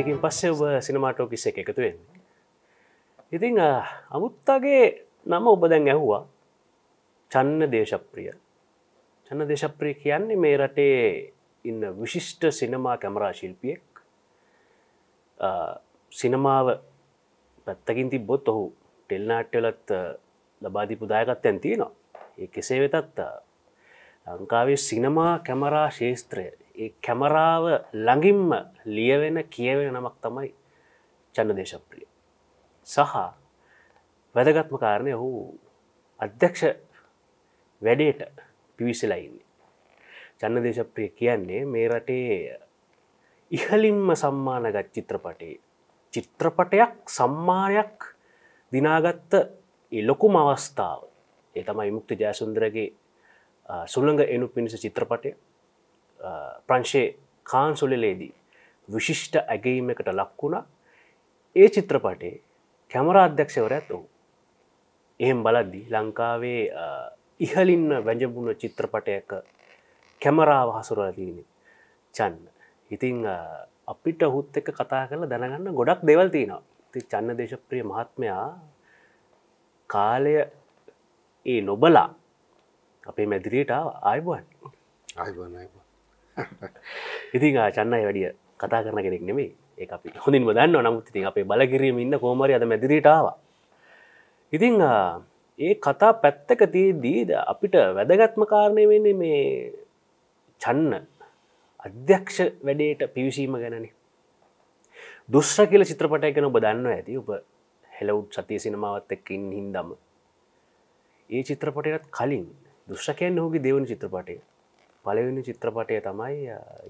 ඒකෙන් පස්සේ ඔබ සිනමාටෝකිස් එක එකතු වෙන්නේ. ඉතින් අමුත්තගේ නම ඔබ දැන් ඇහුවා. චන්න දේශප්‍රිය. චන්න දේශප්‍රිය කියන්නේ මේ රටේ ඉන්න විශිෂ්ට සිනමා කැමරා ශිල්පියෙක්. සිනමාව පැත්තකින් තිබ්බොත් ඔහු ටෙලිනාට්‍යවලත් ලබා දීපු දායකත්වයන් තියෙනවා. ඒ කෙසේ වෙතත් ලංකාවේ සිනමා කැමරා ශාස්ත්‍රය ඒ කැමරාව ළඟින්ම ලියවෙන කියවෙන නමක් තමයි චන්න දේශප්‍රිය. සහ වැදගත්ම කාරණේ ඔහු අධ්‍යක්ෂ වැඩේට පිවිසලා ඉන්නේ. චන්න දේශප්‍රිය කියන්නේ මේ රටේ ඉහළින්ම සම්මානගත් චිත්‍රපටයක් සම්මානයක් දිනාගත්ත ඒ ලොකුම අවස්ථාව. ඒ තමයි විමුක්ති ජයසුන්දරගේ සුළඟ එනු පිණිස චිත්‍රපටය ප්‍රංශයේ කාන්සුලේදී විශිෂ්ට ඇගයීමකට ලක් වුණා. ඒ චිත්‍රපටයේ කැමරා අධ්‍යක්ෂවරයාත් ඔහු. එහෙම බලද්දී ලංකාවේ ඉහළින්ම වැජඹුණු චිත්‍රපටයක කැමරාව හසුරවලා තියෙන්නේ චන්න. ඉතින් අපිට ඔහුත් එක්ක කතා කරලා දැනගන්න ගොඩක් දේවල් තියෙනවා. ඉතින් චන්න දේශප්‍රිය මහත්මයා කාලය ඒ නොබලා අපේ මැදිරියට ආයිබෝන්. ආයිබෝන්. ඉතින් චන්නයි වැඩිය කතා කරන කෙනෙක් නෙමෙයි. ඒක අපි හොඳින්ම දන්නවා. නමුත් ඉතින් අපේ බලගිරියෙම ඉන්න කොහොම හරි අද මැදිරියට ආවා. ඉතින් ඒ කතා පැත්තක තියදී අපිට වැදගත්ම කාරණේ වෙන්නේ මේ චන්න අධ්‍යක්ෂ වැඩේට පිවිසීම ගැනනේ. දුස්ර කියලා චිත්‍රපටයක් ගැන ඔබ දන්නවා ඇති. ඔබ හෙලවුඩ් සතිය සිනමාවත් එක්ක ඉන්න හින්දාම ඒ චිත්‍රපටයට කලින් දුස්ර කියන්නේ ඔහුගේ දෙවෙනි චිත්‍රපටය. පළවෙනි චිත්‍රපටය තමයි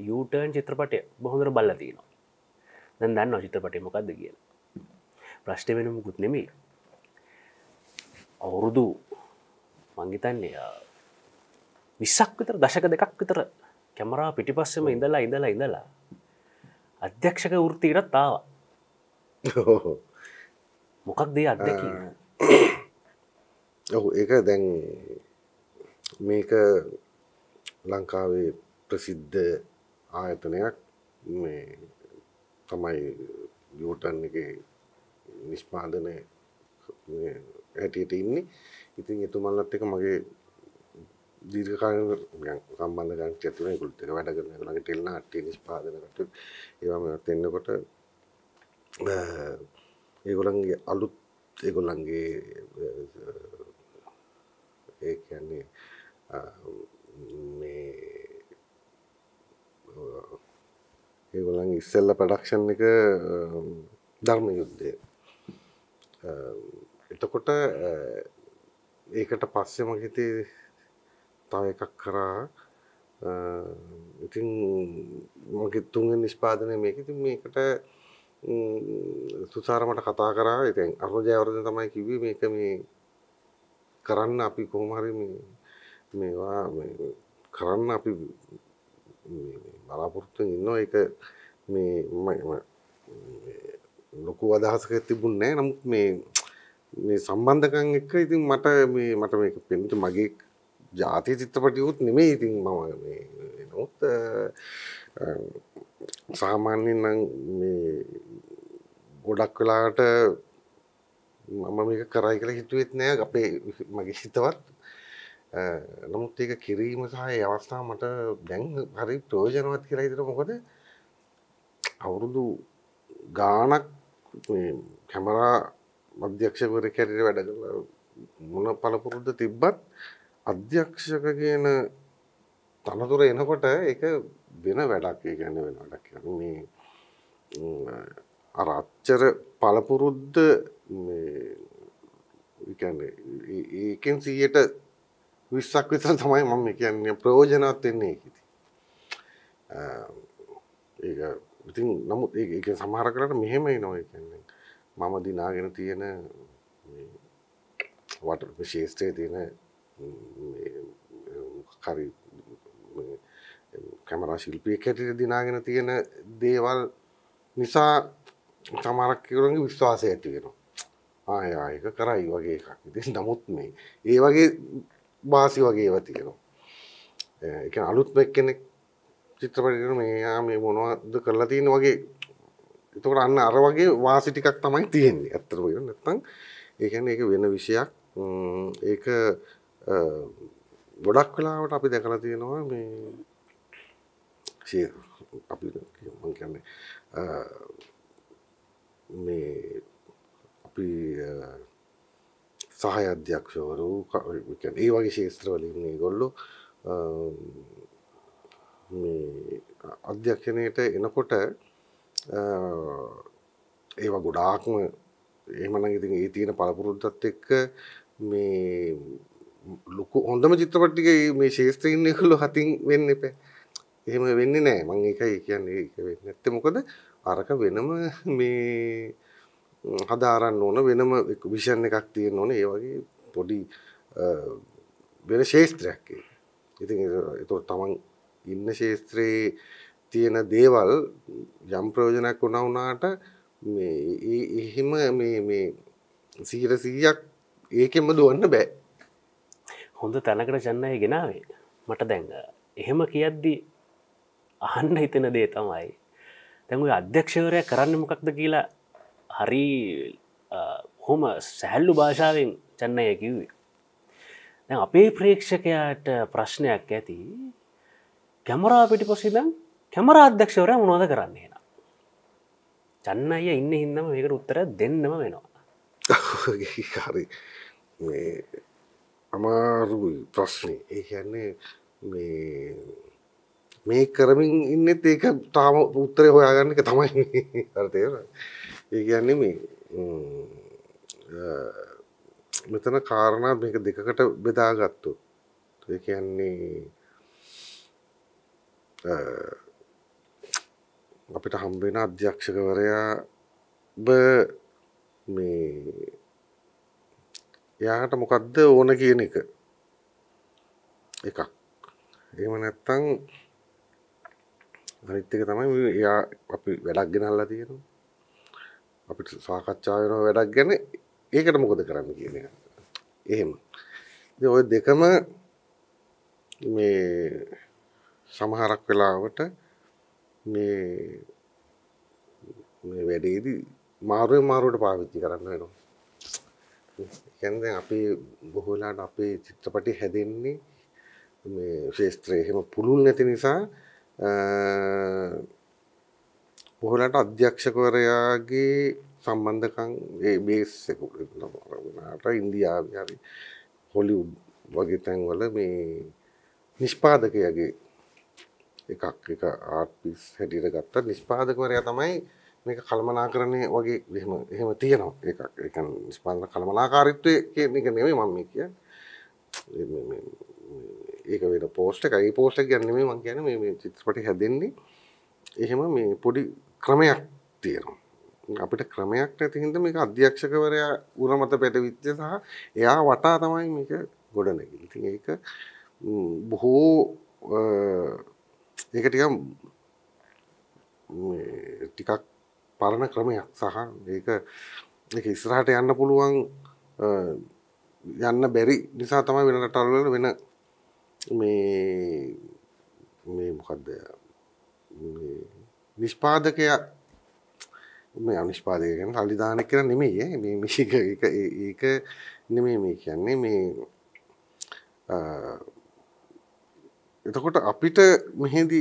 යූ ටර්න් චිත්‍රපටය. ඔබ හොඳට බලලා තියෙනවා. දැන් දන්නවා චිත්‍රපටය මොකද්ද කියලා. ප්‍රශ්නේ වෙන මොකුත් නෙමෙයි. අවුරුදු මං හිතන්නේ 20ක් විතර දශක දෙකක් විතර කැමරාව පිටිපස්සෙම ඉඳලා අධ්‍යක්ෂක වෘත්තියටත් ආවා. මොකක්ද ඒ අත්දැකීම? ඔව් ඒක දැන් මේක ලංකාවේ ප්‍රසිද්ධ ආයතනයක් මේ තමයි යූටන් එකේ නිෂ්පාදනය හැටියට ඉන්නේ. ඉතින් එතුමන්ලත් එක මගේ දීර්ඝ කාලීන සම්බන්ධ ගන්න චතුරේ ඒගොල්ලෝ එක වැඩ කරන ඒගොල්ලන්ගේ ටෙලිනාට්‍ය නිෂ්පාදන කටයුතු ඒවා මත එනකොට ඒගොල්ලන්ගේ අලුත් ඒගොල්ලන්ගේ ඒ කියන්නේ මේ ඒගොල්ලන්ගේ ඉස්සෙල්ලා ප්‍රොඩක්ෂන් එක ධර්ම යුද්ධය. එතකොට ඒකට පස්සේ මම හිතේ තව එකක් කරා. ඉතින් මගේ තුන්වෙනි නිෂ්පාදනය මේක. ඉතින් මේකට සුසාරමට කතා කරා. ඉතින් අරුණ ජයවර්ධන තමයි කිව්වේ මේක මේ කරන්න අපි කොහොම හරි මේවා කරන්න අපි බලාපොරොත්තු වෙනවා. ඒක මේ ලොකු අදහසක් තිබුණේ නැහැ. නමුත් මේ සම්බන්ධකම් එක්ක ඉතින් මට මේක පෙන්නුත් මගේ ජාතිය චිත්‍රපටියකුත් නෙමෙයි. ඉතින් මම මේ නෝත් සාමාන්‍යයෙන් නම් මේ ගොඩක් වෙලාවට මම මේක කරයි කියලා හිතුවෙත් නෑ අපේ මගේ හිතවත්. නමුත් ඒක කිරීම සහ ඒ අවස්ථාව මට දැන් හරි ප්‍රයෝජනවත් කියලා හිතෙනවා. මොකද අවුරුදු ගාණක් මේ කැමරා අධ්‍යක්ෂකවරයෙක් හැටියට වැඩ කරලා මොන පළපුරුද්ද තිබ්බත් අධ්‍යක්ෂක කියන තනතුර එනකොට ඒක වෙන වැඩක්. ඒ කියන්නේ වෙන වැඩක් කියන්නේ මේ අර අච්චර පළපුරුද්ද මේ ඒ කියන්නේ ඒකෙන් 100ට 20ක් විතර තමයි මම කියන්නේ ප්‍රයෝජනවත් වෙන්නේ ඒකෙදි. ඒක ඉතින් නමුත් ඒක සමහර කරලා මෙහෙම එනවා. ඒ කියන්නේ මම දිනාගෙන තියෙන මේ වටර් විශේෂයේ තියෙන හරි කැමරා ශිල්පියෙක් හැටියට දිනාගෙන තියෙන දේවල් නිසා සමහරක් ඒගොල්ලන්ගේ විශ්වාසය ඇති වෙනවා. ඒක කරයි වගේ එකක්. ඉතින් නමුත් මේ ඒ වගේ වාසි වගේ ඒවා තියෙනවා. ඒ කියන්නේ අලුත් කෙනෙක් චිත්‍රපටයකට මේ මොනවද කරලා තියෙන වගේ එතකොට අන්න අර වගේ වාසි ටිකක් තමයි තියෙන්නේ. ඇත්තටම කියන නැත්නම් ඒ කියන්නේ ඒක වෙන විශයක්. ඒක ගොඩක් වෙලාවට අපි දැකලා තියෙනවා මේ අපි මම කියන්නේ මේ අපි සහාය අධ්‍යක්ෂවරු කියන්නේ ඒ වගේ ශාස්ත්‍රවල ඉන්නේ ඒගොල්ලෝ මේ අධ්‍යක්ෂණයට එනකොට ඒවා ගොඩාක්ම එහෙමනම් ඉතින් ඒ තියෙන පළපුරුද්දත් එක්ක මේ ලොකු හොඳම චිත්‍රපට ටික මේ ශාස්ත්‍රයේ ඉන්න ඒගොල්ලෝ හතින් වෙන්න එපා. එහෙම වෙන්නේ නැහැ. මම ඒකයි කියන්නේ ඒක වෙන්නේ නැත්තේ මොකද අරක වෙනම මේ හදාරන්න ඕන වෙනම විෂන් එකක් තියෙන්න ඕනේ. ඒ වගේ පොඩි වෙන ශාස්ත්‍රයක් ඒක. ඉතින් ඒක තමන් ඉන්න ශාස්ත්‍රයේ තියෙන දේවල් යම් ප්‍රයෝජනයක් වුණා වුණාට මේ එහෙම මේ 100ක් ඒකෙම දුවන්න බෑ. හොඳ තැනකට චන්නා ගෙනාවේ. මට දැන් එහෙම කියද්දි අහන්න හිතෙන දේ තමයි දැන් ඔය අධ්‍යක්ෂවරයා කරන්නේ මොකක්ද කියලා හරි කොහොම සැහැල්ලු භාෂාවෙන් චන්නා කිව්වේ. දැන් අපේ ප්‍රේක්ෂකයාට ප්‍රශ්නයක් ඇති. කැමරාව පිටිපස්සේ ඉඳන් කැමරා අධ්‍යක්ෂවරයා මොනවද කරන්නේ කියලා. චන්න අයියා ඉන්නේ හින්දාම මේකට උත්තරයක් දෙන්නම වෙනවා. හරි. මේ අමාරු ප්‍රශ්නේ. ඒ කියන්නේ මේ කරමින් ඉන්නෙත් ඒක තාම උත්තරේ හොයාගන්න එක තමයි. හරි තේරෙනවා. ඒ කියන්නේ මේ මෙතන කාරණා මේක දෙකකට බෙදාගත්තොත්. ඒ කියන්නේ අපිට හම්බ වෙන අධ්‍යක්ෂකවරයා මේ යාට මොකද්ද ඕන කියන එක එකක්. එහෙම නැත්නම් අනිත් එක තමයි යා අපි වැඩක් ගෙනල්ලා තියෙනවා. අපිට සාකච්ඡා වෙන වැඩක් ගැන ඒකට මොකද කරන්න කියන එක. එහෙම. ඉතින් ඔය දෙකම මේ සමහරක් වෙලාවට මේ වැඩේදී මාරුවට පාවිච්චි කරන්න වෙනවා. කියන්නේ දැන් අපි බොහෝ වෙලාවට අපේ චිත්‍රපටි හැදෙන්නේ මේ ශාස්ත්‍රයේ එහෙම පුළුල් නැති නිසා බොහෝ වෙලාවට අධ්‍යක්ෂකවරයාගේ සම්බන්ධකම් ඒ බේස් එක නමකට ඉන්දියාවේ හරි හොලිවුඩ් වගේ තැන්වල මේ නිෂ්පාදකයාගේ එකක් ආර්ටිස් හැටියට ගත්තා නිෂ්පාදකවරයා තමයි මේක කළමනාකරණය වගේ එහෙම තියෙනවා එකක්. ඒ කියන්නේ නිෂ්පාදන කළමනාකාරීත්වය කියන එක නෙමෙයි මම කියන්නේ. ඒක වෙන පෝස්ට් එකයි. ඒ පෝස්ට් එක කියන්නේ මම කියන්නේ මේ චිත්‍රපටි හැදෙන්නේ එහෙම මේ පොඩි ක්‍රමයක් තියෙනවා. අපිට ක්‍රමයක් නැති හින්දා මේක අධ්‍යක්ෂකවරයා උර මත පැටවිච්ච සහ එයා වටා තමයි මේක ගොඩනැගිලි. ඉතින් ඒක බොහෝ ඒක ටිකක් පරණ ක්‍රමයක් සහ ඒක ඉස්සරහට යන්න පුළුවන් යන්න බැරි නිසා තමයි වෙන රටවල් වල වෙන මේ මොකද්ද නිෂ්පාදකයා මේ අනිෂ්පාදකයා කියන්නේ කල්ලිදානක් කියලා නෙමෙයි. ඒක නෙමෙයි මේ කියන්නේ මේ එතකොට අපිට මෙහෙදි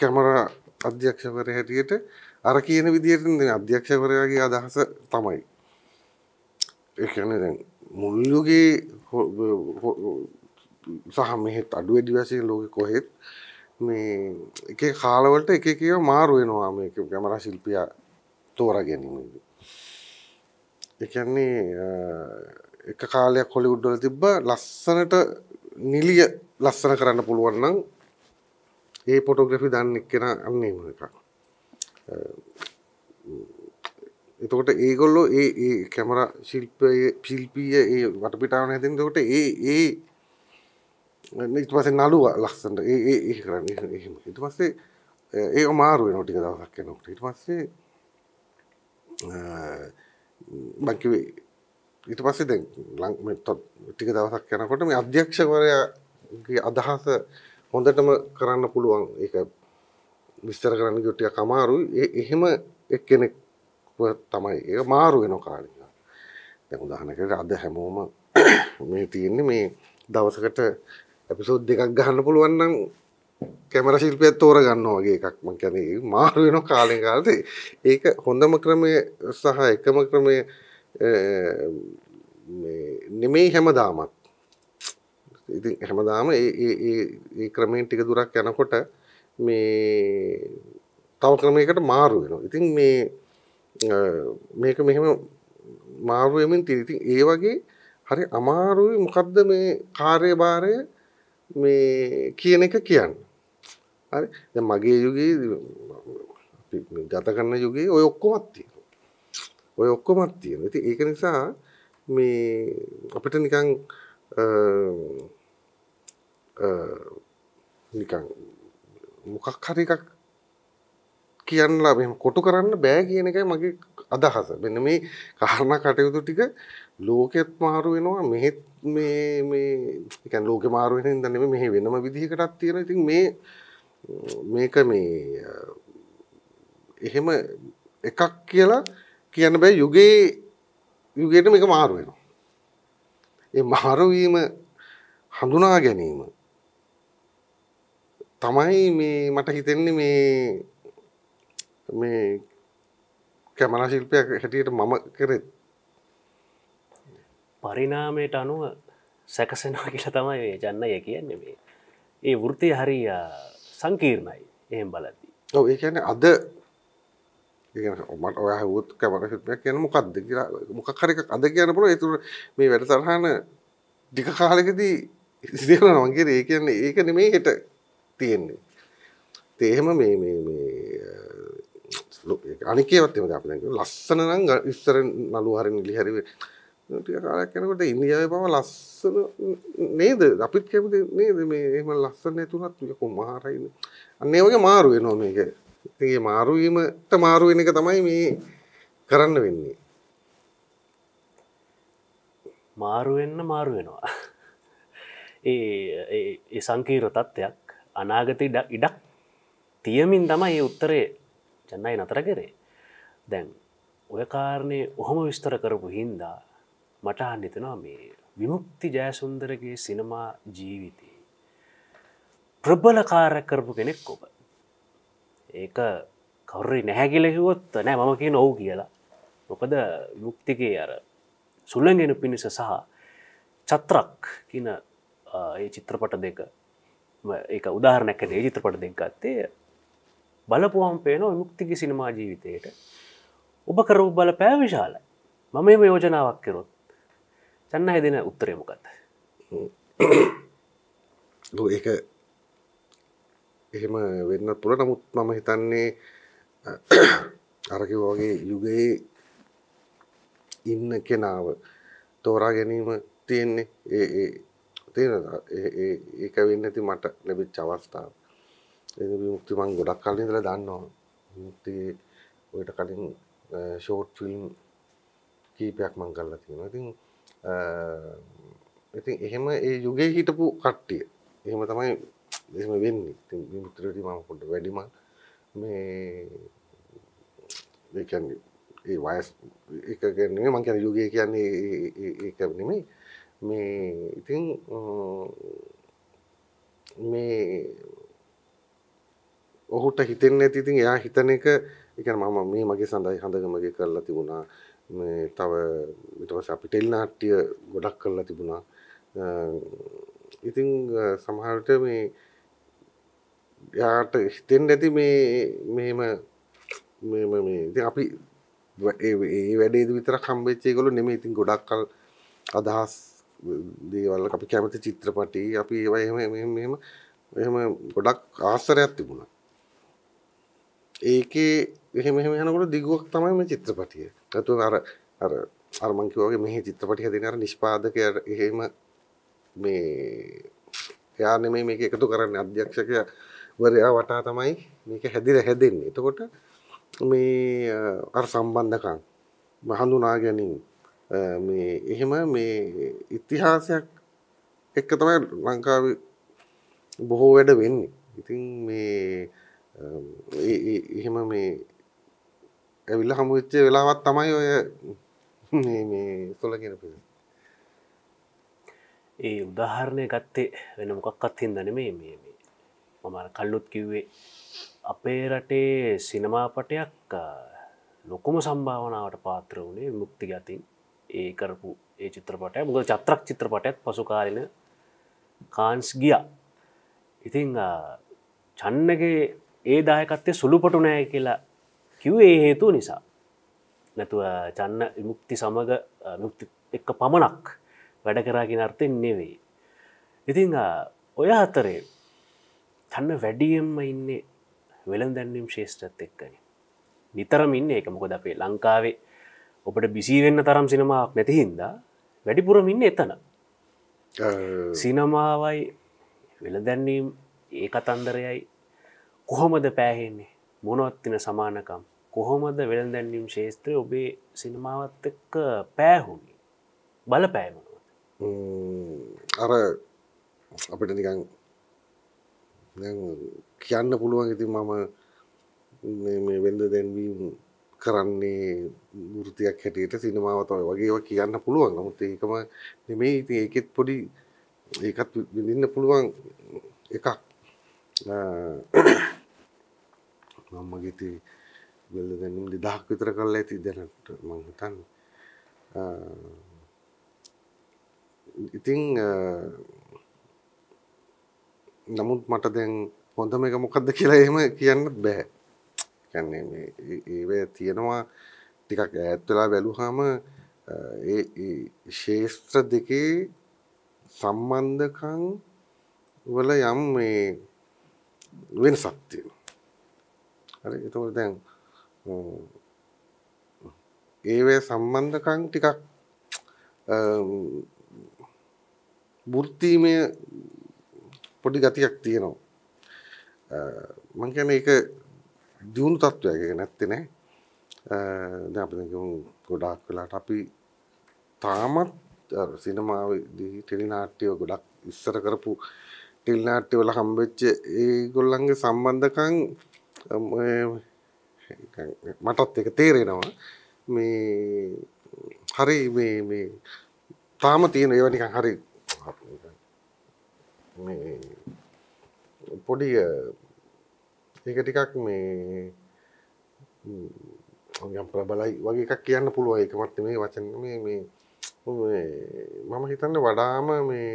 කැමරා අධ්‍යක්ෂවරයා හැටියට අර කියන විදිහට නෙමෙයි අධ්‍යක්ෂවරයාගේ අදහස තමයි. ඒ කියන්නේ දැන් මුල් යුගයේ සහ මෙහෙත් අඩු වැඩි වශයෙන් ලෝකෙ කොහෙත් මේ එක එක කාලවලට එක එක ඒවා මාරු වෙනවා මේ කැමරා ශිල්පියා තෝරා ගැනීමේදී. ඒ කියන්නේ එක කාලයක් හොලිවුඩ් වල තිබ්බ ලස්සනට නිලිය ලස්සන කරන්න පුළුවන් නම් ඒ ෆොටෝග්‍රැෆි දාන්න එක්කන අන්න එහෙම එකක්. එතකොට ඒගොල්ලෝ ඒ කැමරා ශිල්පීය ඒ වටපිටාවන හැදෙන එතකොට ඒ ඊට පස්සේ නළුව ලස්සනට ඒ කරන්නේ එහෙම. ඊට පස්සේ ඒක මාරු වෙනවා ටික දවසක් යනකොට. ඊට පස්සේ දැන් ටික දවසක් යනකොට මේ අධ්‍යක්ෂකවරයා අදහස හොඳටම කරන්න පුළුවන්. ඒක විස්තර කරන්න කිව්ව ටිකක් අමාරුයි. එහෙම එක්කෙනෙක් තමයි. ඒක මාරු වෙන කාලේ. දැන් උදාහරණයක් අද හැමෝම මේ තියෙන්නේ මේ දවසකට එපිසෝඩ් දෙකක් ගන්න පුළුවන් නම් කැමරා ශිල්පියෙක් තෝරගන්නවා වගේ එකක්. මම කියන්නේ මාරු වෙන කාලේ කාලේ ඒක හොඳම ක්‍රමය සහ එකම ක්‍රමය මේ නෙමෙයි හැමදාමත්. ඉතින් හැමදාම මේ ක්‍රමෙන් ටික දුරක් යනකොට මේ තව ක්‍රමයකට මාරු වෙනවා. ඉතින් මේ මේක මෙහෙම මාරු වෙමින් තියෙන. ඉතින් ඒ වගේ හරි අමාරුයි මොකද්ද මේ කාර්යභාරය මේ කියන එක කියන්නේ. හරි දැන් මගේ යුගයේ අපි ගත කරන යුගයේ ඔය ඔක්කොමත් තියෙනවා. ඔය ඔක්කොමත් තියෙනවා. ඉතින් ඒක නිසා මේ අපිට නිකන් මොකක් හරි එකක් කියන්නලා මෙහෙම කොටු කරන්න බෑ කියන එකයි මගේ අදහස. මෙන්න මේ කාරණා කටයුතු ටික ලෝකෙත් මාරු වෙනවා මෙහෙත් මේ කියන්නේ ලෝකෙ මාරු වෙන ඉඳන් නෙමෙයි මෙහෙ වෙනම විදිහකටත් තියෙනවා. ඉතින් මේක මේ එහෙම එකක් කියලා කියන්න බෑ. යුගයට මේක මාරු වෙනවා. ඒ මාරු වීම හඳුනා ගැනීම තමයි මේ මට හිතෙන්නේ මේ කැමරා ශිල්පියෙක් හැටියට මම කරේ පරිණාමයට අනුව සැකසෙනවා කියලා තමයි මේ ජන්නය කියන්නේ. මේ ඒ වෘත්තිය හරි සංකීර්ණයි එහෙම බලද්දී. ඔව් ඒ කියන්නේ අද මට ඔයා හුත් කැමරා ශිල්පියෙක් කියන්නේ මොකද්ද කියලා මොකක් හරි එකක් අද කියන්න පුළුවන්. ඒතර මේ වැඩසටහන ටික කාලෙකදී ඉතිරියනවා මං කියන්නේ. ඒ කියන්නේ ඒක නෙමෙයි හෙට තියෙන්නේ. ඒ එහෙම අනිකේවත් එමද අපි දැන් ලස්සන නම් ඉස්සර නළුව හරි නිලි හරි ටික කාලයක් යනකොට ඉන්දියාවේ බව ලස්සන නේද අපිත් කැමති නේද මේ එහෙම ලස්සන නැතුණත් කොහොමාරයිනේ. අන්න ඒ වගේ මාරු වෙනවා මේක. ඉතින් මේ මාරු වීමට මාරු වෙන එක තමයි මේ කරන්න වෙන්නේ. මාරු වෙන්න මාරු වෙනවා. ඒ සංකීර්ණ තත්ත්වයක් අනාගතේ ඉඩක් තියමින් තමයි මේ උත්තරේ ජන්නයි නතර කරේ. දැන් ඔය කාරණේ ඔහොම විස්තර කරපු හින්දා මට අහන්න හිතෙනවා මේ විමුක්ති ජයසුන්දරගේ සිනමා ජීවිතේ ප්‍රබලකාරක කරපු කෙනෙක් ඔබ. ඒක කවුරුයි නැහැ කියලා කිව්වොත් නෑ මම කියන ඔව් කියලා. මොකද විමුක්තිගේ අර සුළඟෙනු පිණිස සහ චත්‍රක් කියන ඒ චිත්‍රපට දෙක ඒක උදාහරණයක් ඇරේ. චිත්‍රපට දෙක ගත්තේ බලපුවම පේනවා විමුක්තිගේ සිනමා ජීවිතයට ඔබ කරපු බලපෑම විශාලයි. මම මේ යෝජනාවක් කරොත් චන්නයි දෙන උත්තරේ මොකක්ද? ඒක එහෙම වෙන්නත් පුළුවන්. නමුත් මම හිතන්නේ අර කිව්වා වගේ යුගයේ ඉන්න කෙනාව තෝරා ගැනීම තියෙන්නේ. ඒක වෙන්නේ නැති මට ලැබිච්ච අවස්ථාව. විමුක්ති මං ගොඩක් කලින් ඉඳලා දන්නවා. විමුක්තියේ ඔයට කලින් ෂෝට් ෆිල්ම් කීපයක් මං කරලා තියෙනවා. ඉතින් එහෙම ඒ යුගයේ හිටපු කට්ටිය එහෙම තමයි එහෙම වෙන්නේ. ඉතින් විමුක්තියදී මම පොඩ්ඩ වැඩිම මේ කියන්නේ ඒ වයස එක කියන්නේ මං කියන්නේ යුගය කියන්නේ ඒක නෙමෙයි. මේ ඉතින් මේ ඔහුට හිතෙන්නේ නැති. ඉතින් එයා හිතන එක ඒ කියන්නේ මම මේ මගේ සඳහන් හඳගමගේ කරලා තිබුණා. මේ තව ඊට පස්සේ අපි ටෙලි නාට්‍ය ගොඩක් කරලා තිබුණා. ඉතින් සමහර විට මේ එයාට හිතෙන්නේ නැති මේ ඉතින් අපි ඒ වැඩේදී විතරක් හම්බෙච්ච ඒගොල්ලෝ නෙමෙයි. ඉතින් ගොඩක් අදහස් දේවල් අපි කැමති චිත්‍රපටි අපි ඒවා එහෙම ගොඩක් ආශ්‍රයයක් තිබුණා. ඒකේ එහෙම යනකොට දිගුවක් තමයි මේ චිත්‍රපටිය. ඒතකොට අර මං කිව්වා වගේ මේ චිත්‍රපටිය හදින අර නිෂ්පාදකයා එහෙම මේ එයා නෙමෙයි මේක එකතු කරන්නේ අධ්‍යක්ෂකයා වරයා වටා තමයි මේක හැදෙන්නේ. එතකොට මේ අර සම්බන්ධකම් හඳුනා ගැනීම මේ එහෙම මේ ඉතිහාසයක් එක්ක තමයි ලංකාවේ බොහෝ වැඩ වෙන්නේ. ඉතින් මේ එහෙම මේ ඇවිල්ලා හමු වෙච්ච වෙලාවක් තමයි ඔය මේ 11 කියන ප්‍රශ්නේ. ඒ උදාහරණය ගත්තේ වෙන මොකක්වත් හින්දා නෙමෙයි මේ මම අර කල්ලොත් කිව්වේ අපේ රටේ සිනමා පටයක් ලොකුම සම්භාවනාවට පාත්‍ර වුණේ විමුක්ති ගතින් ඒ කරපු ඒ චිත්‍රපටය. මොකද චත්‍රක් චිත්‍රපටයත් පසු කාලින කාන්ස් ගියා. ඉතින් චන්නගේ ඒ දායකත්වයේ සුළුපටු නැහැ කියලා කිව්වේ හේතුව නිසා. නැතුව චන්න විමුක්ති සමග විමුක්ති එක්ක පමණක් වැඩ කරා කියන අර්ථයෙන් නෙවෙයි. ඉතින් ඔය අතරේ චන්න වැඩියෙන්ම ඉන්නේ වෙළඳැන්වීම් ශාස්ත්‍රයත් එක්කනේ. නිතරම ඉන්නේ ඒක. මොකද අපේ ලංකාවේ ඔබට බිසී වෙන්න තරම් සිනමාවක් නැති හින්දා වැඩිපුරම ඉන්නේ එතන. සිනමාවයි වෙළඳැන්වීම් ඒ කතන්දරයයි කොහොමද පෑහෙන්නේ? මොනවත් වෙන සමානකම් කොහොමද වෙළඳැන්වීම් ශාස්ත්‍රයේ ඔබේ සිනමාවත් එක්ක පෑහුනේ? බලපෑම මොනවද? අර අපිට නිකන් දැන් කියන්න පුළුවන්. ඉතින් මම මේ වෙළඳැන්වීම් කරන්නේ වෘත්තියක් හැටියට සිනමාව තමයි වගේ ඒවා කියන්න පුළුවන්. නමුත් ඒකම නෙමෙයි. ඉතින් ඒකෙත් පොඩි ඒකත් විඳින්න පුළුවන් එකක්. මමගේ ඉතින් වෙළඳැන්වීම් 2000ක් විතර කරලා ඇති දැනට මම හිතන්නේ. ඉතින් නමුත් මට දැන් හොඳම එක මොකක්ද කියලා එහෙම කියන්න බෑ. කියන්නේ මේ ඒවේ තියෙනවා ටිකක් ඈත් වෙලා බැලුවාම ඒ ශාස්ත්‍ර දෙකේ සම්බන්ධකම් වල යම් මේ වෙනසක් තියෙනවා. හරි. ඒතකොට දැන් ඒවේ සම්බන්ධකම් ටිකක් වෘත්තිමය පොඩි ගතියක් තියෙනවා. මම කියන්නේ ඒක දියුණු තත්ත්වයක් නැත්තේ නෑ. දැන් අපි ගොඩාක් වෙලාට අපි තාමත් සිනමාවේදී ටෙලි නාට්‍ය ගොඩක් ඉස්සර කරපු ටෙලි නාට්‍ය වල හම්බෙච්ච ඒගොල්ලන්ගේ සම්බන්ධකම් මටත් ඒක තේරෙනවා. මේ හරි මේ තාම තියෙන ඒවා නිකන් හරි මේ පොඩි ඒක ටිකක් මේ යම් ප්‍රබලයි වගේ එකක් කියන්න පුළුවන්. ඒකමත් මේ වචන මේ මම හිතන්නේ වඩාම මේ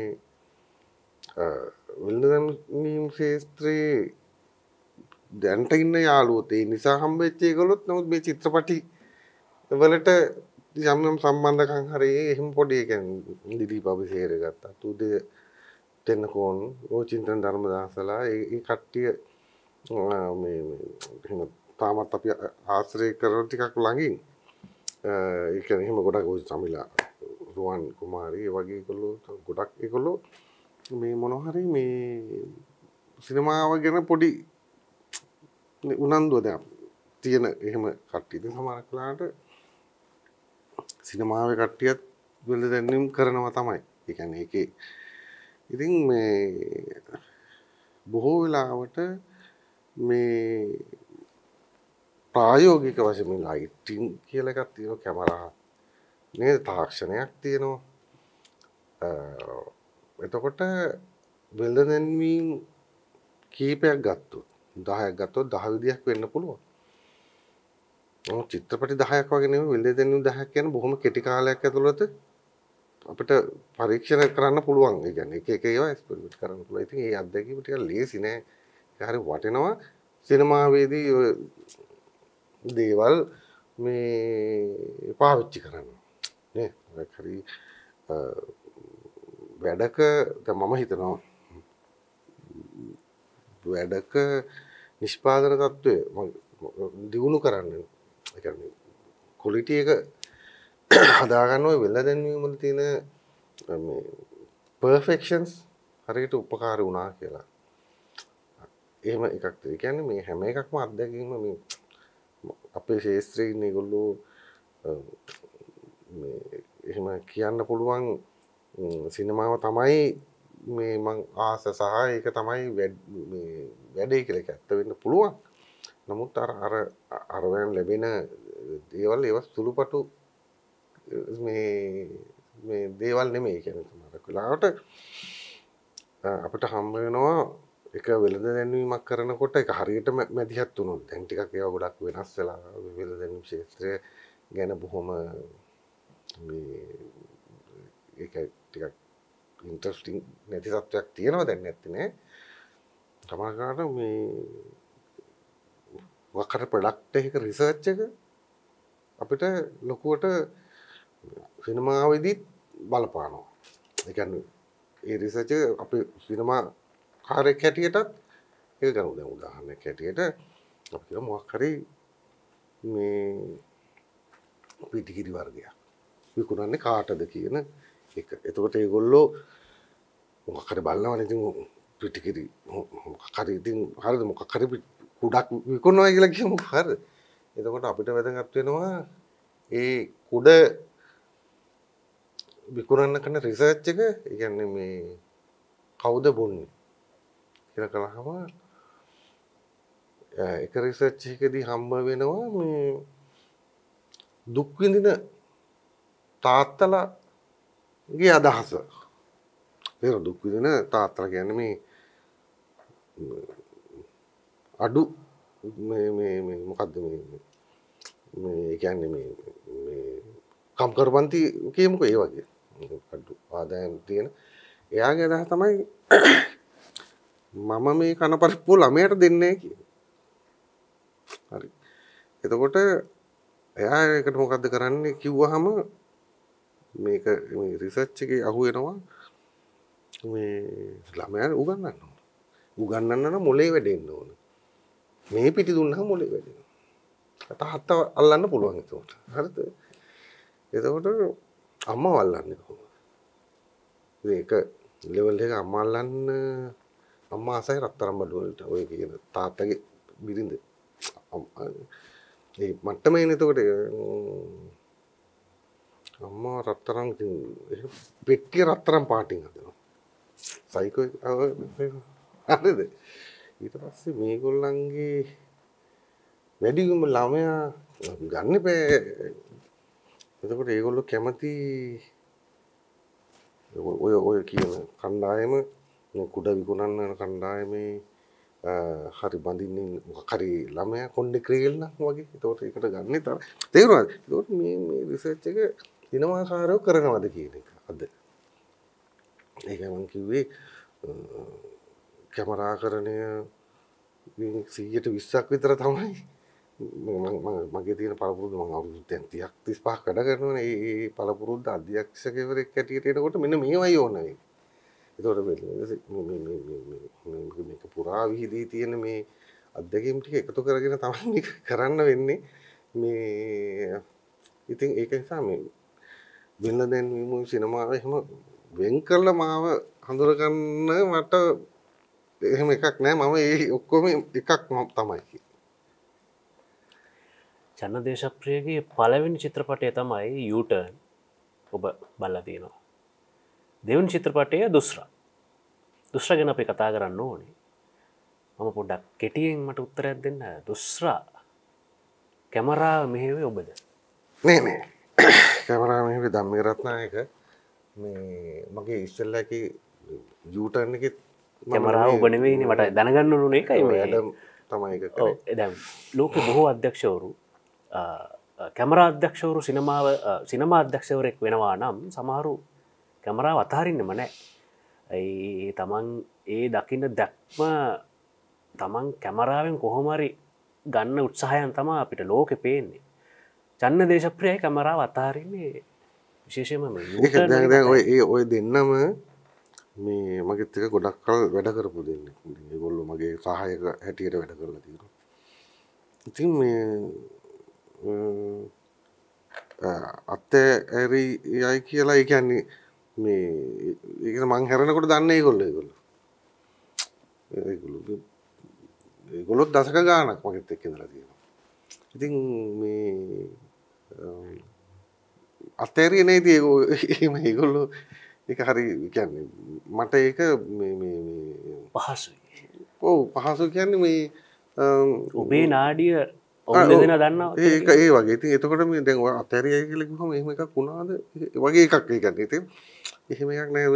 වෙළඳැන්වීම් ශාස්ත්‍රයේ දැන්ට ඉන්න යාළුවොත් ඒ නිසා හම්බෙච්ච ඒගොල්ලොත් නමුත් මේ චිත්‍රපටි වලට යම් යම් සම්බන්ධකම් හරි එහෙම පොඩි කියන්නේ දිලීප අබිසේර ගත්තා. උදේ තෙන්නකෝන් ඕචින්තන් ධර්මදාසලා ඒ කට්ටිය තාමත් අපි ආශ්‍රය කරන ටිකක් ළඟින් ඒකනේ එහෙම ගොඩක් සමිලා රුවන් කුමාරී වගේ ඒගොල්ලෝ ගොඩක් ඒගොල්ලෝ මේ මොනවා හරි මේ සිනමාව ගැන පොඩි උනන්දුව දැන් තියෙන එහෙම කට්ටියද සමහරක් වෙලාට සිනමාවේ කට්ටියත් වෙළඳැන්වීම් කරනවා තමයි. ඒ කියන්නේ ඒකේ ඉතින් මේ බොහෝ වෙලාවට මේ ප්‍රායෝගික වශයෙන් මේ ලයිටින් කියලා එකක් තියෙනවා. කැමරා නේද තාක්ෂණයක් තියෙනවා. එතකොට වෙළඳැන්වීම් කීපයක් ගත්තොත් 10ක් ගත්තොත් 10 විදියක් වෙන්න පුළුවන්. නමුත් චිත්‍රපටි 10ක් වගේ නෙමෙයි වෙළඳැන්වීම් 10ක් කියන්නේ බොහොම කෙටි කාලයක් ඇතුළත අපිට පරීක්ෂණ කරන්න පුළුවන්. ඒ කියන්නේ එක එක ඒවා එක්ස්පෙරිමන්ට් කරන්න පුළුවන්. ඉතින් ඒ අත්දැකීම ටිකක් ලේසි නෑ. හරි වටිනවා. සිනමාවේදී දේවල් මේ පාවිච්චි කරන්න නේ. හරි වැඩක දැන් මම හිතනවා වැඩක නිෂ්පාදන තත්ත්වය දියුණු කරන්න. ඒ කියන්නේ ක්වොලිටි එක හදා ගන්න ඔය වෙළඳැන්වීම් වල තියෙන මේ පර්ෆෙක්ෂන්ස් හරියට උපකාර වුණා කියලා. එහෙම එකක් තියෙනවා. කියන්නේ මේ හැම එකක්ම අත්දැකීම මේ අපේ ශාස්ත්‍රයේ ඉන්න ඒගොල්ලෝ මේ එහෙම කියන්න පුළුවන් සිනමාව තමයි මේ මං ආස සහ ඒක තමයි මේ වැඩේ කියලා ඇත්ත වෙන්න පුළුවන්. නමුත් අර වෙන ලැබෙන සුළුපටු මේ දේවල් නෙමෙයි කියන්නේ සමහරක් වෙලාවට අපිට හම් වෙනවා එක වෙළඳ දැන්වීමක් කරනකොට ඒක හරියට මැදිහත් වුණොත් දැන් ටිකක් ඒවා ගොඩක් වෙනස් වෙලා වෙළඳ දැන්වීම ක්ෂේත්‍රය ගැන බොහොම මේ ඒක ටිකක් ඉන්ටරෙස්ටිං නැති තත්ත්වයක් තියෙනවා දැන් නැත්තේ නේ සමහරකට මේ වකර ප්‍රොඩක්ට් එකක රිසර්ච් එක අපිට ලොකුවට සිනමාවේදීත් බලපානවා. ඒ කියන්නේ ඒ රිසර්ච් එක අපේ සිනමා කාර්යයක් හැටියටත් ඒක කරනවා. දැන් උදාහරණයක් හැටියට අපි කියමු මොකක් හරි මේ පිටිකිරි වර්ගයක් විකුණන්නේ කාටද කියන එක. එතකොට ඒගොල්ලෝ මොකක් හරි බලනවනේ ඉතින් පිටිකිරි මොකක් හරි ඉතින් හරිද මොකක් හරි කුඩක් විකුණනවා කියලා කියමු හරිද. එතකොට අපිට වැදගත් වෙනවා ඒ කුඩ විකුණන්න කරන රිසර්ච් එක, ඒ කියන්නේ මේ කවුද බොන්නේ කියලා කලහම ඒක රිසර්ච් එකේදී හම්බ වෙනවා මේ දුක් විඳින තාත්තලාගේ අදහස. ඒක දුක් විඳින තාත්තලා කියන්නේ මේ අඩු මේ මොකද්ද මේ කියන්නේ මේ කම්කරුවන්ති කියමුකෝ ඒ වගේ ආදායම් තියෙන එයාගේ අදහස තමයි මම මේ කන පරිප්පු ළමයට දෙන්නේ කියලා. හරි. එතකොට එයා ඒකට මොකද්ද කරන්නේ කිව්වහම මේක මේ රිසර්ච් එකේ අහු වෙනවා මේ ළමයා උගන්වන්න ඕන. උගන්වන්න නම් මොලේ වැඩෙන්න ඕන. මේ පිටි දුන්නහම මොලේ වැඩෙනවා. තාත්තා අල්ලන්න පුළුවන් ඒකට. හරිද? එතකොට අම්මා වල්ලන්නේ කොහොමද? මේක ලෙවල් එක අම්මා අල්ලන්න අම්මා අසයි රත්තරන් බඩු වලට ඔය කියන තාත්තගේ බිරිඳ ඒ මට්ටමේනේ. එතකොට අම්මා රත්තරන් පෙට්ටිය රත්තරන් පාටින් හදනවා. සයිකෝ හරිද? ඊට පස්සේ මේගොල්ලන්ගේ වැඩිම ළමයා ගන්න බෑ. එතකොට ඒගොල්ලෝ කැමති ඔය කියන කණ්ඩායම කුඩ විකුණන්න යන කණ්ඩායමේ හරි බඳින්නේ මොකක් හරි ළමයා කොණ්ඩේ ක්‍රේල් නම් වගේ. එතකොට ඒකට ගන්න තර තේරුණාද? ඒකට මේ රිසර්ච් එක දිනමාකාරව කරනවද කියන එක අද. ඒක මම කිව්වේ කැමරාකරණය 120ක් විතර තමයි මගේ තියෙන පළපුරුද්ද. මම අවුරුදු 30ක් 35ක් වැඩ කරනවනේ. ඒ පළපුරුද්ද අධ්‍යක්ෂකවරයෙක් හැටියට එනකොට මෙන්න මේවයි ඕන වෙන්නේ. ඒතකොට මේක පුරා විහිදී තියෙන මේ අධ්‍යක්ෂකම් ටික එකතු කරගෙන තමයි මේක කරන්න වෙන්නේ. මේ ඉතින් ඒක නිසා මේ වෙන දැන් මේ සිනමාව එහෙම වෙන් කරලා මාව හඳුරගන්න මට එහෙම එකක් නෑ. මම ඒ ඔක්කොම එකක් තමයි කියන්නේ. චන්න දේශප්‍රියගේ පළවෙනි චිත්‍රපටය තමයි යූටර්න්. ඔබ බලලා තියෙනවා. දෙවෙනි චිත්‍රපටය දුස්රා. දුස්රා ගැන අපි කතා කරන්න ඕනේ. මම පොඩ්ඩක් කෙටියෙන් මට උත්තරයක් දෙන්න. දුස්රා කැමරාව මෙහෙවේ ඔබද? නෑ නෑ. කැමරාව මෙහෙවේ ධම්මරත්නායක. මේ මගේ ඉස්සෙල්ලාගේ යූටර්න් එකේ කැමරාව ඔබ නෙවෙයිනේ මට දැනගන්න ඕනේ. ඒකයි මේ තමයි ඒක කරේ. ඔව් දැන් ලෝක බොහෝ අධ්‍යක්ෂවරු කැමරා අධ්‍යක්ෂවරු සිනමා අධ්‍යක්ෂවරයෙක් වෙනවා නම් සමහරු කැමරාව අතහරින්නෙම නෑ. ඒ තමන් ඒ දකින්න දැක්ම තමන් කැමරාවෙන් කොහොම හරි ගන්න උත්සාහයන් තමයි අපිට ලෝකෙ පේන්නේ. චන්න දේශප්‍රියයි කැමරාව අතහරින්නේ විශේෂයෙන්ම මේ ඔය දෙන්නම මේ මගෙත් එක ගොඩක් කල් වැඩ කරපු දෙන්නේ. ඒගොල්ලෝ මගේ සහායක හැටියට වැඩ කරලා තියෙනවා. ඉතින් මේ අත්තෑරි යයි කියලා ඒ කියන්නේ මේ ඒක මං හැරෙනකොට දන්නේ ඒගොල්ලෝ ඒගොල්ලෝ දශක ගානක් මගෙත් එක්ක ඉඳලා තියෙනවා. ඉතින් මේ අත්තෑරි නේද ඒගොල්ලෝ ඒක හරි කියන්නේ මට ඒක මේ පහසුයි. ඔව් පහසු කියන්නේ මේ ඔබේ නාඩිය ඒ වගේ. ඉතින් එතකොට මේ දැන් ඔය අතහැරියයි කියලා කිව්වම එහෙම එකක් වුණාද? ඒ වගේ එකක් ඒ කියන්නේ. ඉතින් එහෙම එකක් නෑ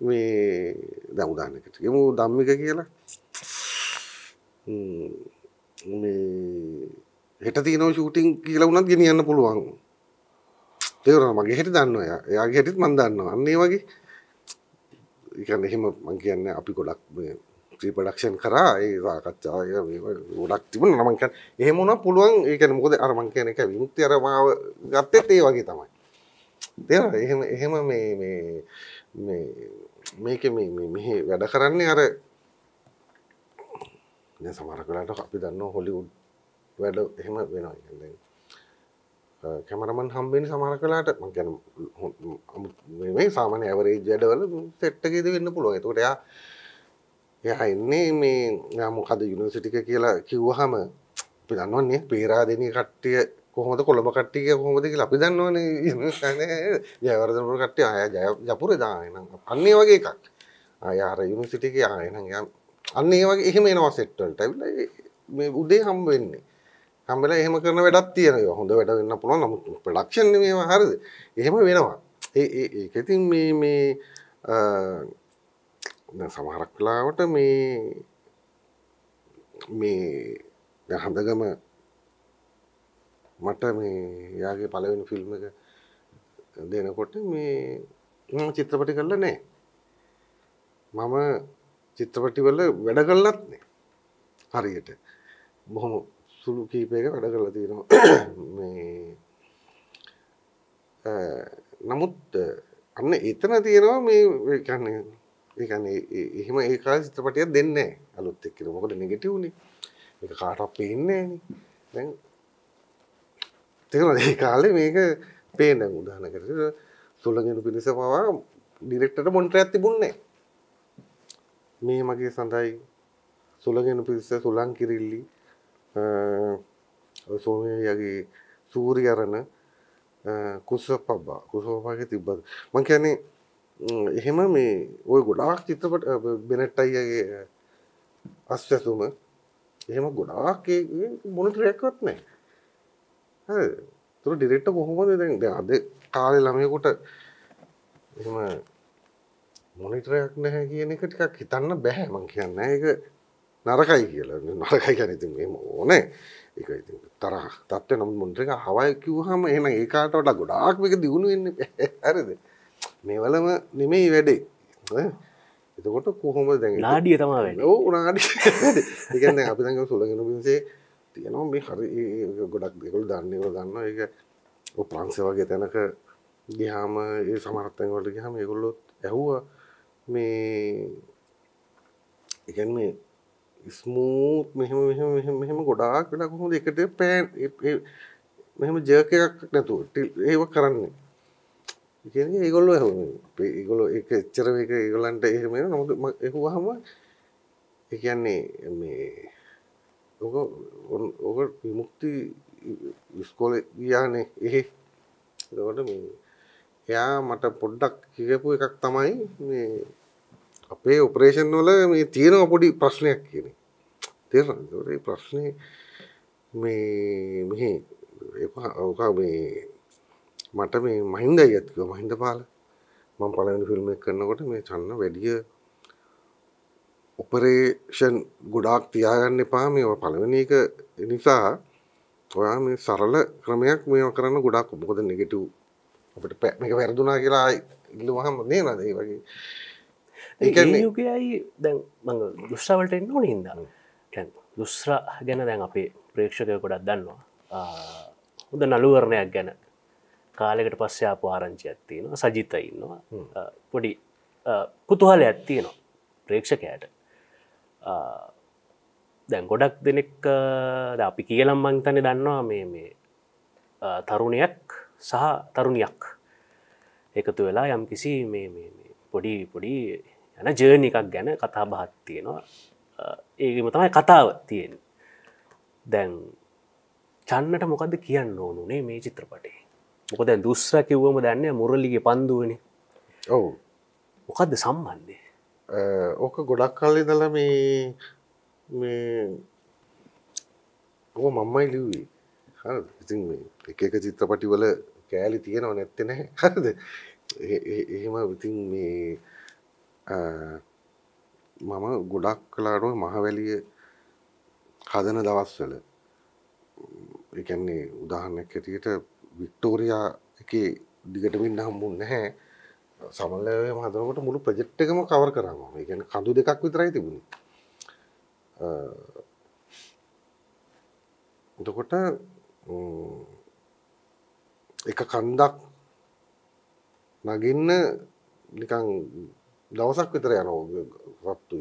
මේ දැන් උදාහරණයකට කියමු ධම්මික කියලා. මේ හෙට තියෙනවා ෂූටින් කියලා වුණත් ගෙනියන්න පුළුවන්. තේරුණා මගේ හෙට දන්නවා එයා. එයාගේ හෙටත් මම දන්නවා. අන්න ඒ වගේ. ඒ කියන්නේ එහෙම මම කියන්නේ අපි ගොඩක් මේ ප්‍රොඩක්ෂන් කරා ඒ සාකච්ඡා ඒ ගොඩක් තිබුණා මම කියන්නේ එහෙම වුණා පුළුවන් ඒ කියන්නේ මොකද අර මම කියන එක විමුක්ති අර මාව ගත්තෙත් ඒ වගේ තමයි තේරෙනවද එහෙම මේකේ වැඩ කරන්නේ අර දැන් සමහර වෙලාවට අපි දන්නවා හොලිවුඩ් වැඩ එහෙම වෙනවා කියන්නේ කැමරාමන් හම්බෙන්නේ සමහර වෙලාවට මම කියන්නේ මේ සාමාන්‍ය ඇවරේජ් වැඩවල සෙට් එකේද වෙන්න පුළුවන් ඒකට එයා ya ini mau kado university ke kila kiuhama pidan noni pira deni kati kohomata koloma kati kohomata kila pidan noni ya warden pura kati ya japura da enang anne wage ekak ya ara university ke ya enang ya anne wage ehema enawa set walta me ude ham wenne hamela ehema karana wedak tiyenawa honda weda wenna puluwan namuth production ne mewa harida ehema wenawa ඒක ඉතින් nah sama harak lah, udah nah hamda gama, mata ya ke palawin film ke, dena kote mama citrapati kalla ne, mama citrapati kalla beda kalla ne, hari itu, bohong sulu kipe ke beda kalla di no, namut, amne itu nanti no kane ikan එහෙම ඒ කාලේ චිත්‍රපටියක් දෙන්නේ නැහැ අලුත් එක්ක. මොකද negative නේ. මේක කාටවත් පේන්නේ නැහැ නේ. දැන් ඒ කාලේ මේක පේන්නේ උදාහරණ කරලා සුළඟිනු පිණිස පවා ඩිරෙක්ටර්ට මොනිටරයක් තිබුණේ නැහැ. මේ මගේ සඳයි සුළඟිනු පිණිස සුළං කිරිල්ලි සෝමයාගේ සූර්යරණ කුසපබ්බා කුසපබ්බාගේ තිබ්බද මං කියන්නේ එහෙම ඔය ගොඩාක් චිත්‍රපට බෙනට් අයියාගේ අස්වැසුම එහෙම ගොඩාක් මොනිටරයක්වත් නැහැ. හරි. ඒතර ඩිරෙක්ටර් කොහොමද දැන් අද කාලේ ළමයෙකුට එහෙම මොනිටරයක් නැහැ කියන එක ටිකක් හිතන්න බෑ මං කියන්නේ. ඒක නරකයි කියලා. නරකයි කියන්නේ ඉතින් එහෙම ඕනේ. ඒක ඉතින් තරහ තත්ත්වේ නම් මොනිටර එක හවයි කිව්වහම එහෙනම් ඒ කාට වඩා ගොඩාක් මේක දියුණු වෙන්නේ බෑ. හරිද? මේවලම නෙමෙයි වැඩේ. එතකොට කොහොමද දැන් නාඩිය තමයි වෙන්නේ. ඔව් නාඩිය. ඒ කියන්නේ දැන් අපි දැන් සුලගෙන බින්සේ තියෙනවා මේ හරි ගොඩක් ඒගොල්ලෝ දන්නේ ඒගොල්ලෝ දන්නවා ඒක ඔය ප්‍රංශේ වගේ තැනක ගියාම ඒ සමහරත්ෙන් වලට ගියාම ඒගොල්ලෝ ඇහුවා ඒ කියන්නේ ස්මූත් මෙහෙම ගොඩාක් වෙලා කොහොමද එකට පෑන් මෙහෙම ජර්ක් එකක් නැතුව ඒක කරන්නේ. Ikan ini igolo ehun, igolo ikan cerah ikan igolan teh ikan mana, namun ikan apa? Ikan ini, oga bimukti sekolah iya nih, eh, lewat ini, ya mata produk kita punya kata mai, apa operation nolah, tiada apa di perasnya kini, tiada, jadi perasnya, apa, oga මට මේ මහින්දයත් කිව්වා මහින්දපාල මම පළවෙනි film එක කරනකොට මේ චන්න වැඩිය operation ගොඩාක් තියාගන්න එපා මේවා පළවෙනි එක නිසා ඔයා මේ සරල ක්‍රමයක් මේවා කරන්න ගොඩාක් මොකද නෙගටිව් අපිට මේක වැරදුනා කියලා ඉල්ලුවාම නේද ඒ වගේ ඒ කියන්නේ යුකේයි දැන් මම දුස්රා වලට එන්න ඕනේ හින්දා දැන් දුස්රා ගැන දැන් අපේ ප්‍රේක්ෂකයෝ ගොඩක් දන්නවා හොඳ නළුවරණයක් ගැන කාලයකට පස්සේ ආපු ආරංචියක් තියෙනවා සජිත ඉන්නවා පොඩි කුතුහලයක් තියෙනවා ප්‍රේක්ෂකයාට දැන් ගොඩක් දෙනෙක් දැන් අපි කියලා මම හිතන්නේ දන්නවා මේ තරුණියක් සහ තරුණියක් එකතු වෙලා යම්කිසි පොඩි යන ජර්නි එකක් ගැන කතා බහක් තියෙනවා ඒකම තමයි කතාව තියෙන්නේ දැන් චන්නට මොකද්ද කියන්න ඕනුනේ මේ චිත්‍රපටේ මොකද දැන් දුස්රා කිව්වම දන්නේ මුරලිගේ පන්දුවනේ. ඔව්. මොකද්ද සම්බන්ධය? ඕක ගොඩක් කල් ඉඳලා ඕ මම්මයි ලිව්වේ. හරිද? ඉතින් මේ එක එක චිත්‍රපටිවල කෑලි තියෙනව නැත්තේ නැහැ. හරිද? එහෙම ඉතින් මේ මම ගොඩක් කලාට ඔය මහවැලිය හදන දවස්වල ඒ කියන්නේ උදාහරණයක් ඇටියට වික්ටෝරියා එකේ දිගටම ඉන්න හම්බුනේ නැහැ. සමහරවල් මම හදනකොට මුළු ප්‍රොජෙක්ට් එකම කවර් කරා මම. ඒ කියන්නේ කඳු දෙකක් විතරයි තිබුණේ. එතකොට එක කන්දක් නගින්න නිකන් දවසක් විතර යනවා වත්තු.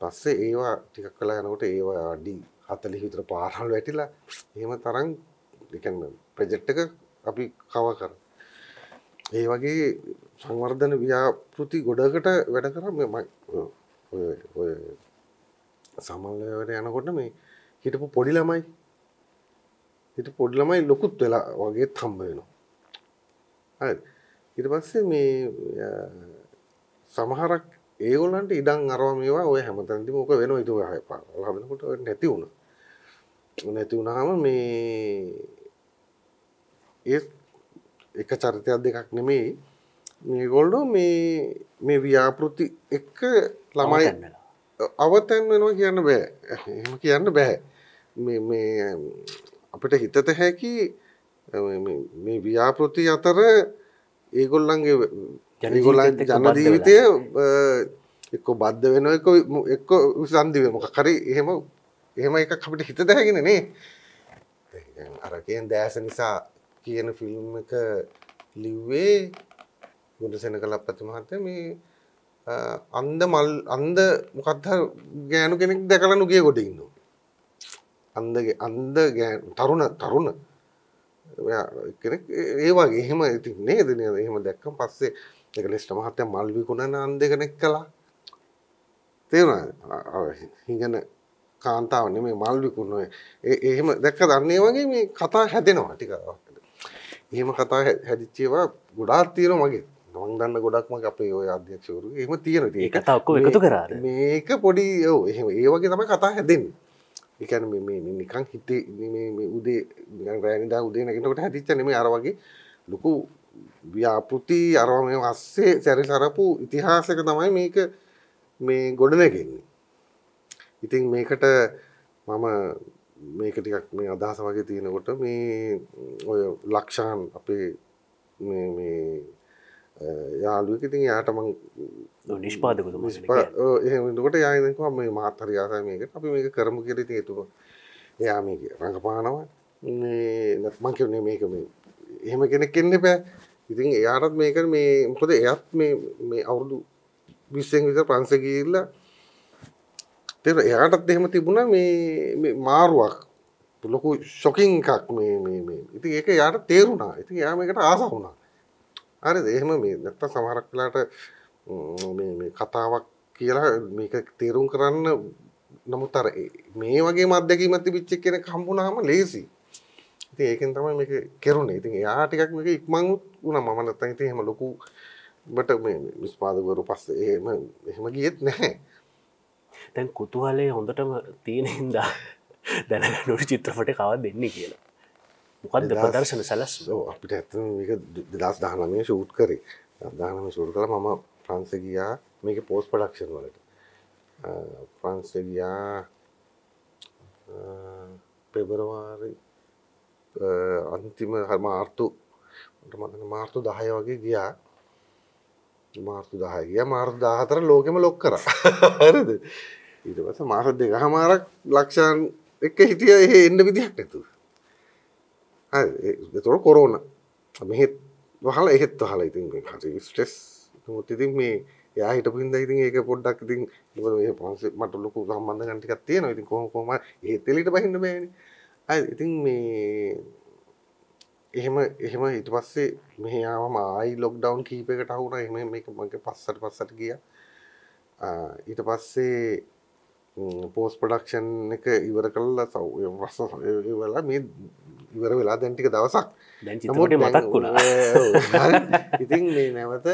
පස්සේ ඒවා ටිකක් කළා යනකොට ඒවා අඩි 40 විතර පාරවල් වැටිලා එහෙම තරම් ඒ කියන්නේ ප්‍රොජෙක්ට් එක අපි කවර් කරා. ඒ වගේ සංවර්ධන ව්‍යාපෘති ගොඩකට වැඩ කරා මම ඔය සමල්ලේවට යනකොට මේ හිටපු පොඩි ළමයි ලොකුත් වෙලා වගේ හම්බ වෙනවා. හරිද? ඊට පස්සේ මේ සමහරක් ඒගොල්ලන්ට ඉඩම් අරවා මේවා ඔය හැමතැනදීම ඕක වෙනවා. ඒක හම්බෙනකොට නැති වුණා. නැති වුණාම මේ එක චරිතයක් දෙකක් නෙමෙයි මේගොල්ලෝ මේ ව්‍යාපෘති එක ළමයි අවතැන් වෙනවා කියන්න බෑ. එහෙම කියන්න බෑ. මේ අපිට හිතත හැකි මේ ව්‍යාපෘති අතර ඒගොල්ලන්ගේ ඒගොල්ලන්ගේ ජන ජීවිතය එක්ක බද්ධ වෙනවා එක්ක විසන්දි වෙනවා. මොකක් හරි එහෙම එකක් අපිට හිතත හැකිනේ නේ. අර කියන දැස නිසා කියන ෆිල්ම් එක ලිව්වේ ගුණසේනකල අප්පති මහත්තයා මේ අන්ද මොකක්ද ගෑනු කෙනෙක් දැකලා නුගේ කොට ඉන්නවා. අන්ද ගෑනු තරුණ එයා කෙනෙක් ඒ වගේ එහෙම ඉතින් නේද නේද එහෙම දැක්කම පස්සේ ඒක ලෙස්ට මහත්තයා මල් විකුණන අන්ද කෙනෙක් කළා. තේරුණාද? හිඟන කාන්තාව නෙමෙයි මල් විකුණන එහෙම දැක්කද අන්න ඒ වගේ මේ කතා හැදෙනවා ටිකක්. එහෙම කතා හැදිච්ච ඒවා ගොඩාක් තියෙනවා මගේ. මම දන්න ගොඩක් මගේ අපේ ඔය අධ්‍යක්ෂවරු එහෙම තියෙනවා. ඒක කතා ඔක්කොම එකතු කරාද? මේක පොඩි ඔව් එහෙම ඒ වගේ තමයි කතා හැදෙන්නේ. ඒ කියන්නේ මේ නිකන් හිතේ මේ උදේ නිකන් රැඳිලා උදේ නැගිනකොට හැදිච්ච නෙමෙයි අර වගේ ලොකු ව්‍යාපෘති අරව මේ වස්සේ සැරිසරපු ඉතිහාසයක තමයි මේක මේ ගොඩනැගෙන්නේ. ඉතින් මේකට මම මේක ටිකක් මේ අදහස වගේ තියෙනකොට මේ ඔය ලක්ෂාන් අපේ මේ යාළුවෙක් ඉතින් යාට මම නිෂ්පාදකතුමා එහෙම එතකොට යා ඉතින්කෝ මේ මාත් හරි ආසයි මේකට අපි මේක කරමු කියලා ඉතින් ඒතුව එයා මේක රඟපානවා මේ මම කියන්නේ මේක මේ එහෙම කෙනෙක් ඉන්න බෑ. ඉතින් එයාටත් මේක මේ මොකද එයාත් මේ අවුරුදු 20 විතර ප්‍රංශ ගිහිල්ලා තේරුණා. එයාටත් එහෙම තිබුණා මේ මාරුවක් ලොකු ෂොකින් එකක් මේ ඉතින් ඒක එයාට තේරුණා. ඉතින් එයා මේකට ආස වුණා. හරිද? එහෙම මේ නැත්තම් සමහරක් වෙලාවට මේ කතාවක් කියලා මේක තේරුම් කරන්න නමුත් අර මේ වගේ මද්දකීමක් තිබිච්ච කෙනෙක් හම්බුනාම ලේසි. ඉතින් ඒකෙන් තමයි මේක කෙරුණේ. ඉතින් එයා ටිකක් මේක ඉක්මන් වුණා. මම නැත්තම් ඉතින් එහෙම ලොකු බට මේ නිෂ්පාදකවරු පස්සේ එහෙම ගියෙත් නැහැ. දැන් කුතුහලයේ හොඳටම තියෙන හින්දා දැනගන්න ඕනේ චිත්‍රපටේ කවද දෙන්නේ කියලා. මොකද්ද ප්‍රදර්ශන සැලසුම? ඔව් අපිට ඇත්තම මේක 2019 ෂූට් කරේ. 2019 ෂූට් කරලා මම ෆ්‍රාන්ස් ගියා මේකේ පෝස්ට් ප්‍රොඩක්ෂන් වලට. ෆ්‍රාන්ස් ගියා පෙබරවාරි අන්තිම මාර්තු මට මතක මාර්තු 10 වගේ ගියා. මාර්තු 10 ගියා. මාර්තු 14 ලෝකෙම ලොක් කරා. හරිද? ඊට පස්සේ මාස දෙකමාරක් ලක්ෂාන් එක හිටිය එහෙ එන්න විදිහක් නැතුව. ඒතකොට කොරෝනා මෙහෙත් වහලා එහෙත් වහලා ඉතින් මේ හරි ස්ට්‍රෙස් තුමුත් ඉතින් මේ එයා හිටපු හින්දා ඉතින් ඒක පොඩ්ඩක් ඉතින් මොකද මේ පොන්සේ මට ලොකු සම්බන්ධ ගන්න ටිකක් තියෙනවා. ඉතින් කොහොම එහෙත් එළියට බහින්න බෑනේ. හරි ඉතින් මේ එහෙම ඊට පස්සේ මෙහි ආවම ආයි ලොක්ඩවුන් කීප එකට අහු වුණා. එහෙම මේක මගේ පස්සට ගියා. ඊට පස්සේ පෝස්ට් ප්‍රොඩක්ෂන් එක ඉවර කළා ඉවරලා මේ ඉවර වෙලා දැන් ටික දවසක් දැන් චිත්‍රපටි මතක් වුණා. ඉතින් මේ නැවත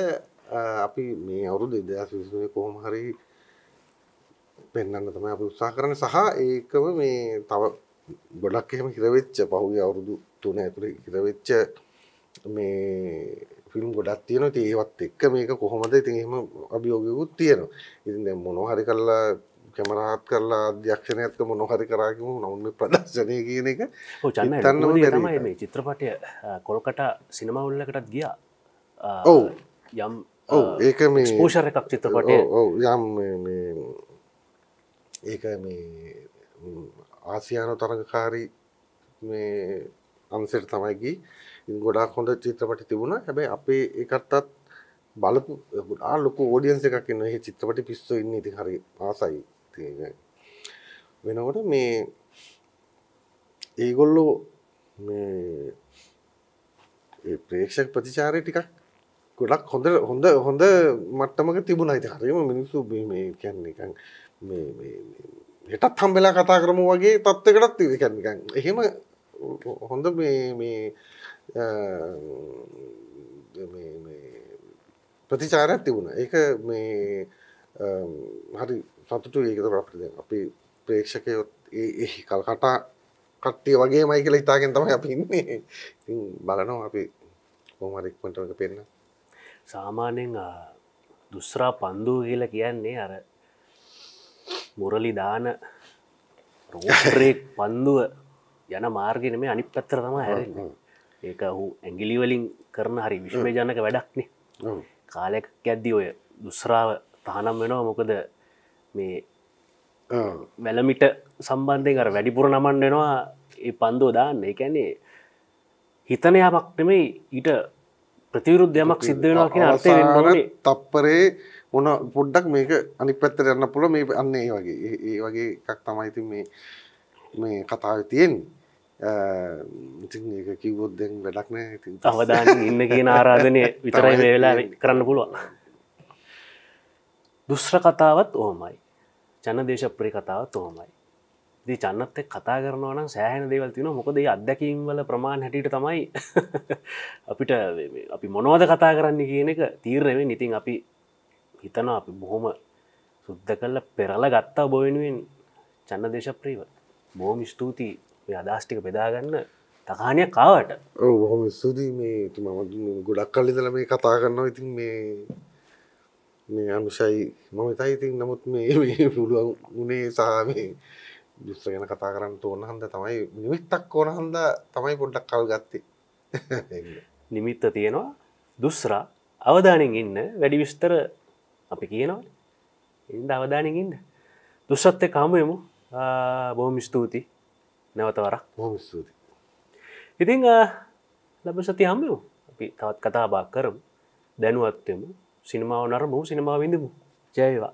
අපි මේ අවුරුදු 2020 කොහොම හරි පෙන්වන්න තමයි අපි උත්සාහ කරන්නේ. සහ ඒකම මේ තව ගොඩක් එහෙම හිර වෙච්ච පහුගිය අවුරුදු 3 ඇතුලේ හිර වෙච්ච මේ ෆිල්ම් ගොඩක් තියෙනවා. ඉතින් ඒවත් එක්ක මේක කොහොමද ඉතින් එහෙම අභියෝගයකුත් තියෙනවා. ඉතින් දැන් මොනවා හරි කරලා කැමරාත් කරලා අධ්‍යක්ෂණයත් කරලා මොනවා හරි කරා කිව්වොත් නමුත් මේ ප්‍රදර්ශනය කියන එක තමයි මේ චිත්‍රපටය කොල්කටා සිනමා හෝල් එකටත් ගියා. ඔව් යම් ඒක මේ එක්ස්පෝෂර් එකක් චිත්‍රපටය. ඔව් යම් මේ ඒක මේ ආසියානු තරගකාරී මේ අංශයට තමයි ගිහින්. ඉතින් ගොඩාක් හොඳ චිත්‍රපටි තිබුණා. හැබැයි අපේ එකටත් බලපු ගොඩාක් ලොකු ඔඩියන්ස් එකක් ඉන්නවා. මේ චිත්‍රපටි පිස්සෝ ඉන්නේ. ඉතින් හරි ආසයි. ඉතින් වෙනකොට මේ ඒගොල්ලෝ මේ ඒ ප්‍රේක්ෂක ප්‍රතිචාරය ටිකක් ගොඩක් හොඳ මට්ටමක තිබුණා. ඉතින් හරියම මිනිස්සු මේ කියන්නේ නිකන් මේ හෙටත් හම්බෙලා කතා කරමු වගේ තත්ත්වයකටත් ඉතින් නිකන් එහෙම හොඳ මේ ප්‍රතිචාරයක් තිබුණා. ඒක මේ හරි සතුටුයි. ඒක තමයි අපිට දැන් අපි ප්‍රේක්ෂකයෝ ඒ කල්කටා කට්ටිය වගේමයි කියලා හිතාගෙන තමයි අපි ඉන්නේ. ඉතින් බලනවා අපි කොහොම හරි ඉක්මනට මේක පෙන්නන්න. සාමාන්‍යයෙන් දුස්රා පන්දු කියලා කියන්නේ අර මුරලි දාන රෝට්‍රේක් පන්දුව යන මාර්ගයේ මේ අනිත් පැත්තට තමයි හැරෙන්නේ. ඒක ඔහු ඇඟිලි වලින් කරන හරි විශ්මයජනක වැඩක්නේ. කාලයක් යද්දී ඔය දුස්රාව තහනම් වෙනවා. මොකද මේ වැලමිට සම්බන්ධයෙන් අර වැඩිපුර නමන්න වෙනවා මේ පන්දුව දාන්න. ඒ කියන්නේ හිතන යමක් නෙමෙයි ඊට ප්‍රතිවිරුද්ධ යමක් සිද්ධ වෙනවා කියන අර්ථය වෙන්න ඕනේ. තප්පරේ මොන පොඩ්ඩක් මේක අනිත් පැත්තට යන්න පුළුවන්. මේ අන්න ඒ වගේ එකක් තමයි ඉතින් මේ කතාවේ තියෙන්නේ. ඉතින් ඒක කිව්වොත් දැන් වැඩක් නැහැ. ඉතින් අවදානින් ඉන්න කියන ආරාධනය විතරයි මේ වෙලාවේ කරන්න පුළුවන්. දුස්ර කතාවත් ඔහොමයි. චන්න දේශප්‍රිය කතාවත් ඔහොමයි. ඉතින් චන්නත් එක්ක කතා කරනවා නම් සෑහෙන දේවල් තියෙනවා. මොකද මේ අත්දැකීම් වල ප්‍රමාණ හැටියට තමයි අපිට අපි මොනවද කතා කරන්නේ කියන එක තීරණය වෙන්නේ. ඉතින් අපි හිතනවා අපි බොහොම සුද්ධ කරලා පෙරලා ගත්තා ඔබ වෙනුවෙන් චන්න දේශප්‍රියව. බොහොම ස්තුතියි ඔය අදහස් ටික බෙදා ගන්න තකහණියක් ආවට. ඔව් බොහොම ස්තුතියි. මම ගොඩක් කල් ඉඳලා මේ කතා කරනවා. ඉතින් මේ අනුසයි මම හිතයි. ඉතින් නමුත් මේ පුළුවන් උනේ සහ මේ දුස්ස ගැන කතා කරන්න තෝරන හන්ද තමයි නිමිත්තක් ඕන හන්ද තමයි පොඩ්ඩක් කල් ගත්තේ. නිමිත්ත තියෙනවා. දුස්රා අවදානෙන් ඉන්න වැඩි විස්තර අපි කියනවා. ඉන්න අවදානෙන් ඉන්න. දුස්සත් එක්ක හමු වෙමු. බොහොම ස්තුතියි. නැවත වරක් බොහොම ස්තුතියි. ඉතින් ලබන සතියේ හමු වෙමු. අපි තවත් කතා බහ කරමු. දැනුවත් වෙමු. සිනමාව නරඹමු. සිනමාව විඳමු. ජය වේවා.